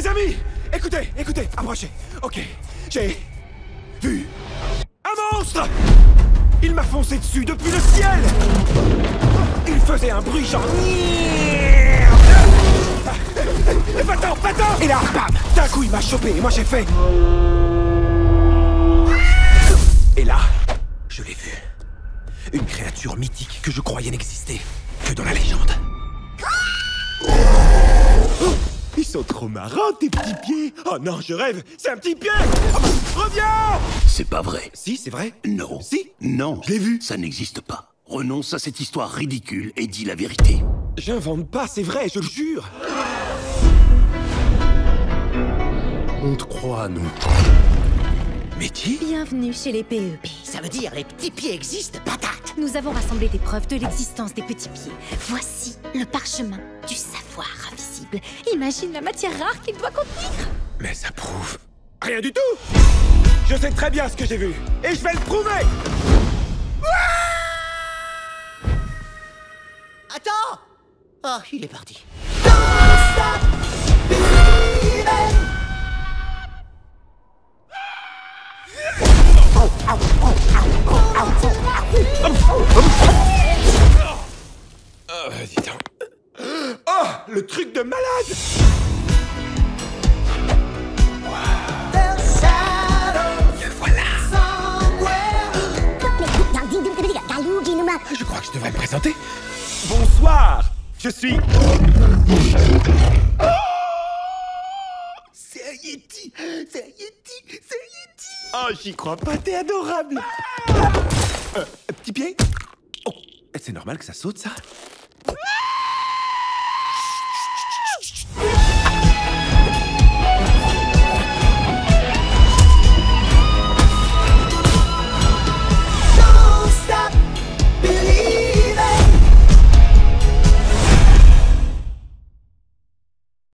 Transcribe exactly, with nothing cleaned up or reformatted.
Les amis, écoutez, écoutez, approchez. Ok, j'ai vu un monstre. Il m'a foncé dessus depuis le ciel. Il faisait un bruit genre... Va-t'en, va-t'en. Et là, bam, d'un coup, il m'a chopé et moi j'ai fait... Et là, je l'ai vu. Une créature mythique que je croyais n'exister que dans la légende. Oh, ils sont trop marrants, tes petits pieds. Oh non, je rêve, c'est un petit pied. Oh, reviens. C'est pas vrai. Si, c'est vrai. Non. Si. Non. Je l'ai vu. Ça n'existe pas. Renonce à cette histoire ridicule et dis la vérité. J'invente pas, c'est vrai, je le jure. On te croit, nous. Métis ? Bienvenue chez les P E P. Ça veut dire les petits pieds existent, patate. Nous avons rassemblé des preuves de l'existence des petits pieds. Voici le parchemin du savoir invisible. Imagine la matière rare qu'il doit contenir. Mais ça prouve... rien du tout. Je sais très bien ce que j'ai vu, et je vais le prouver. Attends. Oh, il est parti. Oh, dis donc. Oh, le truc de malade. Wow. Le voilà. Je crois que je devrais me présenter. Bonsoir, je suis... Oh, c'est un Yeti. C'est un Yeti. C'est un Yeti. Oh, j'y crois pas, t'es adorable. Ah, euh, petit pied. Oh, c'est normal que ça saute, ça.